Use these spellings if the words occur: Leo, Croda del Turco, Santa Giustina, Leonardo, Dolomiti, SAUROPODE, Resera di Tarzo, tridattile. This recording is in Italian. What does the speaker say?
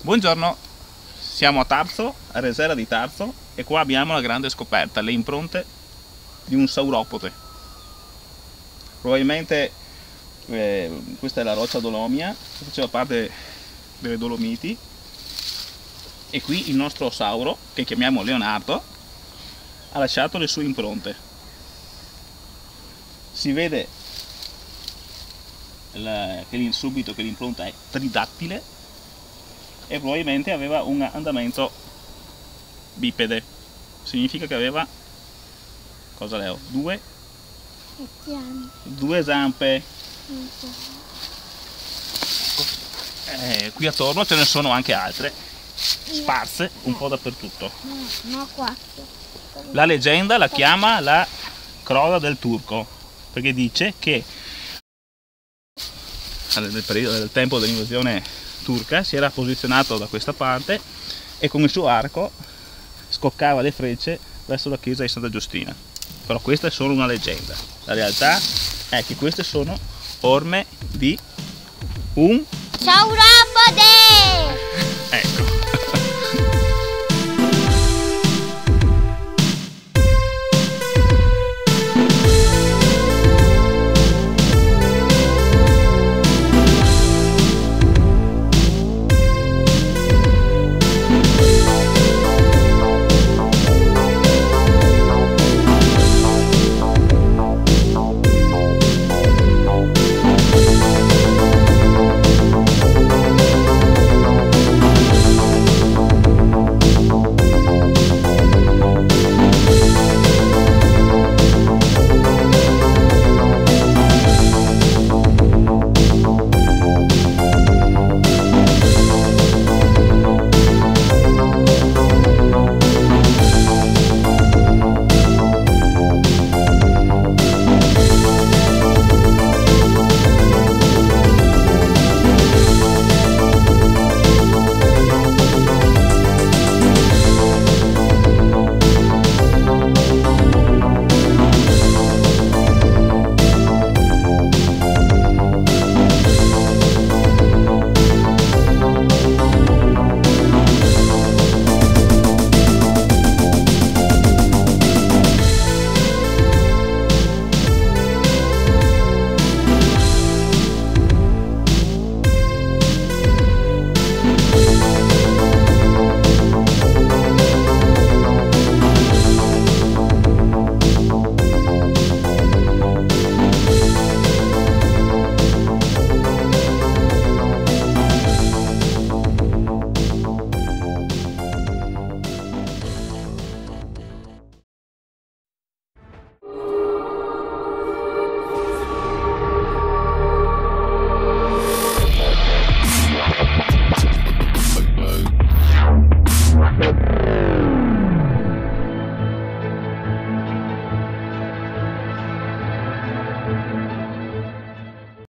Buongiorno, siamo a Tarzo, a Resera di Tarzo, e qua abbiamo la grande scoperta, le impronte di un sauropode. Probabilmente questa è la roccia dolomia, faceva parte delle Dolomiti, e qui il nostro sauro, che chiamiamo Leonardo, ha lasciato le sue impronte. Si vede subito che l'impronta è tridattile e probabilmente aveva un andamento bipede, significa che aveva, cosa Leo? Due zampe. Qui attorno ce ne sono anche altre, sparse un po' dappertutto. La leggenda la chiama la Croda del Turco, perché dice che nel periodo del tempo dell'invasione turca si era posizionato da questa parte e con il suo arco scoccava le frecce verso la chiesa di Santa Giustina. Però questa è solo una leggenda, la realtà è che queste sono orme di un sauropode. Ecco.